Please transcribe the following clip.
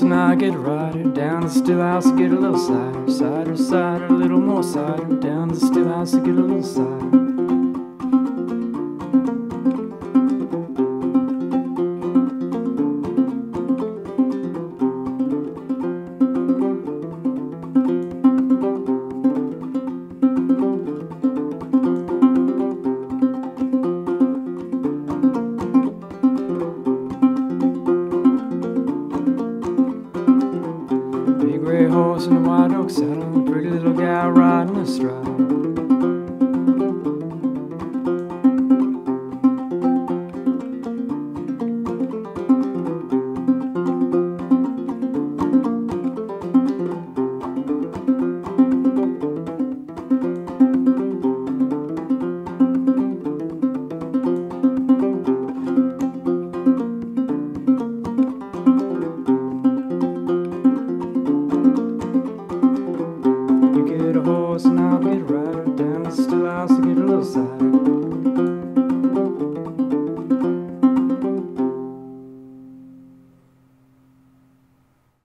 And I get a rider, down to the still house to get a little cider, cider, cider, a little more cider, down to the still house to get a little cider. Horse in a wide oak saddle, a pretty little guy riding a stride.